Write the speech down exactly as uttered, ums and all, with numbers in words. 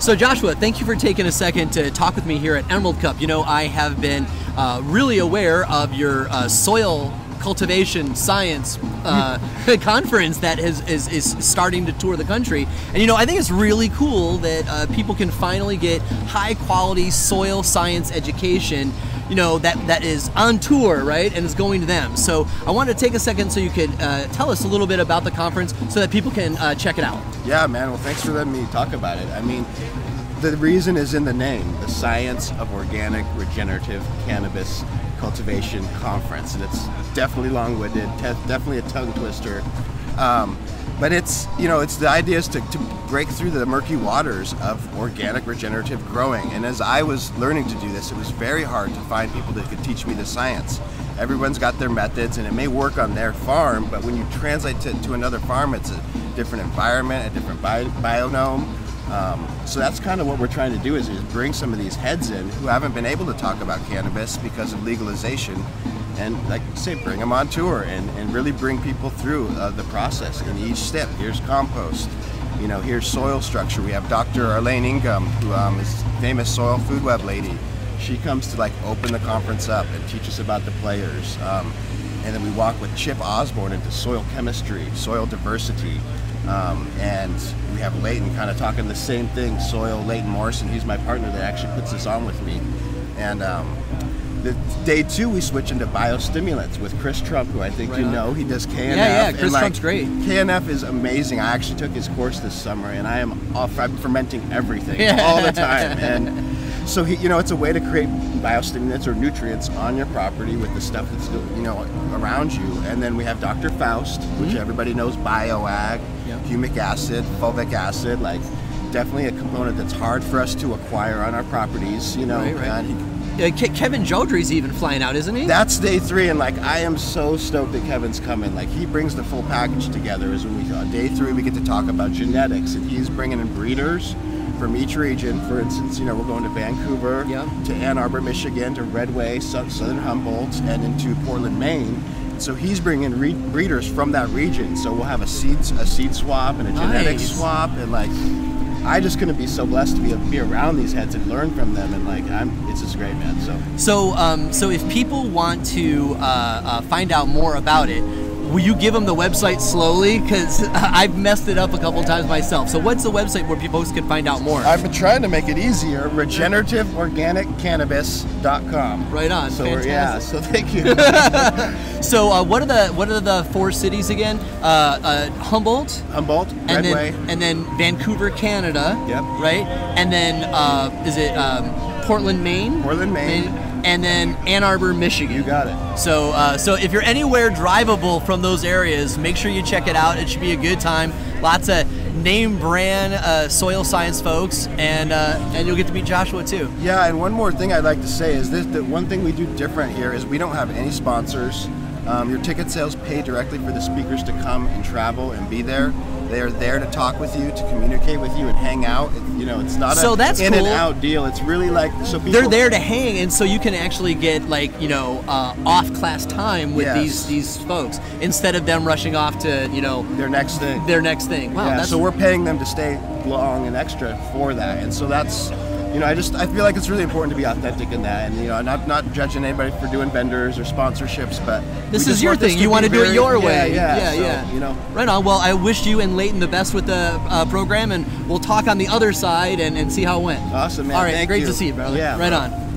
So Joshua, thank you for taking a second to talk with me here at Emerald Cup. You know, I have been uh, really aware of your uh, soil cultivation science uh, conference that is, is, is starting to tour the country. And you know, I think it's really cool that uh, people can finally get high quality soil science education, you know, that, that is on tour, right? And is going to them. So I wanted to take a second so you could uh, tell us a little bit about the conference so that people can uh, check it out. Yeah, man. Well, thanks for letting me talk about it. I mean, the reason is in the name, the Science of Organic Regenerative Cannabis Cultivation Conference. And it's definitely long-winded, definitely a tongue twister. Um, but it's, you know, it's the idea is to, to break through the murky waters of organic regenerative growing. And as I was learning to do this, it was very hard to find people that could teach me the science. Everyone's got their methods and it may work on their farm, but when you translate it to, to another farm, it's a different environment, a different bi biome. Um, so that's kind of what we're trying to do is, is bring some of these heads in who haven't been able to talk about cannabis because of legalization, and like I say, bring them on tour and, and really bring people through uh, the process in each step. Here's compost, you know, here's soil structure. We have Doctor Elaine Ingham, who um, is a famous soil food web lady. She comes to like open the conference up and teach us about the players. Um, and then we walk with Chip Osborne into soil chemistry, soil diversity. Um, and we have Leighton kind of talking the same thing, soil, Leighton Morrison, he's my partner that actually puts this on with me. And um, the, day two, we switch into biostimulants with Chris Trump, who I think right you on. know, he does K N F. Yeah, yeah, Chris and, like, Trump's great. K N F is amazing. I actually took his course this summer, and I am off, I'm fermenting everything all the time. And so, he, you know, it's a way to create biostimulants or nutrients on your property with the stuff that's, you know, around you. And then we have Doctor Faust, mm-hmm. which everybody knows, bioag, yep. humic acid, fulvic acid, like definitely a component that's hard for us to acquire on our properties, you know. Right, right. And, Uh, Ke Kevin Jodry's even flying out, isn't he? That's day three, and like I am so stoked that Kevin's coming. Like he brings the full package together. Is when we on day three we get to talk about genetics, and he's bringing in breeders from each region. For instance, you know we're going to Vancouver, yeah. to Ann Arbor, Michigan, to Redway, Southern Humboldt, and into Portland, Maine. So he's bringing re breeders from that region. So we'll have a seed a seed swap and a nice. genetic swap, and like. I just couldn't be so blessed to be, be around these heads and learn from them, and like I'm, it's just great, man. So, so, um, so if people want to uh, uh, find out more about it, will you give them the website slowly? Because I've messed it up a couple times myself. So, what's the website where people can find out more? I've been trying to make it easier. regenerative organic cannabis dot com. Right on. So yeah. So thank you. So uh, what are the what are the four cities again? Uh, uh, Humboldt. Humboldt. And Redway. Then and then Vancouver, Canada. Yep. Right. And then uh, is it um, Portland, Maine? Portland, Maine. Maine. And then Ann Arbor, Michigan. You got it. So, uh, so if you're anywhere drivable from those areas, make sure you check it out. It should be a good time. Lots of name brand uh, soil science folks, and uh, and you'll get to meet Joshua too. Yeah, and one more thing I'd like to say is this: the one thing we do different here is we don't have any sponsors. Um, your ticket sales pay directly for the speakers to come and travel and be there. They are there to talk with you, to communicate with you, and hang out. It, you know, it's not so a that's in cool. and out deal. It's really like so. People, they're there to hang, and so you can actually get like you know uh, off class time with yes. these these folks instead of them rushing off to you know their next thing. Their next thing. Wow. Yeah, that's so we're paying them to stay long and extra for that, and so that's. You know, I just I feel like it's really important to be authentic in that, and you know, I'm not, not judging anybody for doing vendors or sponsorships, but this is your thing. You want to do it your way. Yeah, yeah, yeah, so, yeah. You know, right on. Well, I wish you and Leighton the best with the uh, program, and we'll talk on the other side and, and see how it went. Awesome, man. All right, Thank great you. to see you, brother. Yeah, right on.